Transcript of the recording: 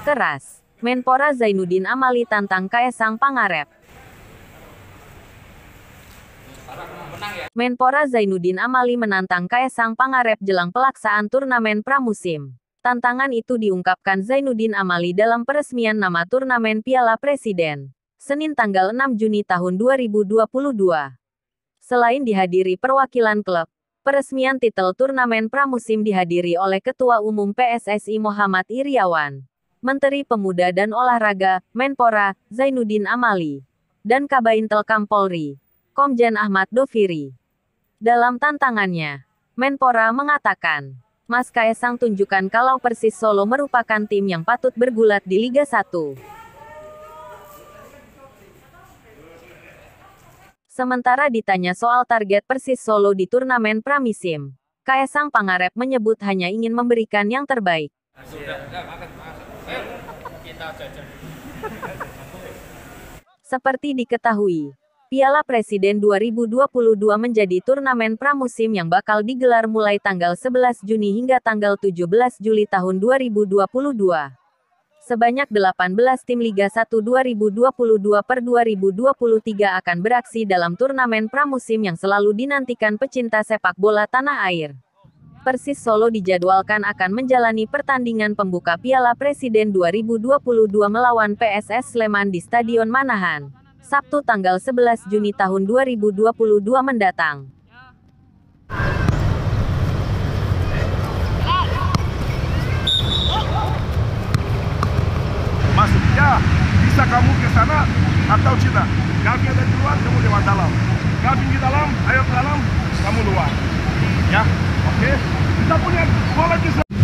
Keras. Menpora Zainuddin Amali tantang Kaesang Pangarep. Menpora Zainuddin Amali menantang Kaesang Pangarep jelang pelaksanaan turnamen pramusim. Tantangan itu diungkapkan Zainuddin Amali dalam peresmian nama turnamen Piala Presiden, Senin tanggal 6 Juni tahun 2022. Selain dihadiri perwakilan klub, peresmian titel turnamen pramusim dihadiri oleh Ketua Umum PSSI Muhammad Iryawan, Menteri Pemuda dan Olahraga, Menpora, Zainuddin Amali, dan Kabaintel Kampolri, Komjen Ahmad Doviri. Dalam tantangannya, Menpora mengatakan, Mas Kaesang tunjukkan kalau Persis Solo merupakan tim yang patut bergulat di Liga 1. Sementara ditanya soal target Persis Solo di turnamen pramusim, Kaesang Pangarep menyebut hanya ingin memberikan yang terbaik. Seperti diketahui, Piala Presiden 2022 menjadi turnamen pramusim yang bakal digelar mulai tanggal 11 Juni hingga tanggal 17 Juli tahun 2022. Sebanyak 18 tim Liga 1 2022/2023 akan beraksi dalam turnamen pramusim yang selalu dinantikan pecinta sepak bola tanah air. Persis Solo dijadwalkan akan menjalani pertandingan pembuka Piala Presiden 2022 melawan PSS Sleman di Stadion Manahan, Sabtu tanggal 11 Juni tahun 2022 mendatang. Maksudnya, bisa kamu ke sana atau tidak. Kami ada di luar, kamu lewat dalam. Kami di dalam, ayo ke dalam, kamu luar. Ya, oke. Kita punya bola di sana.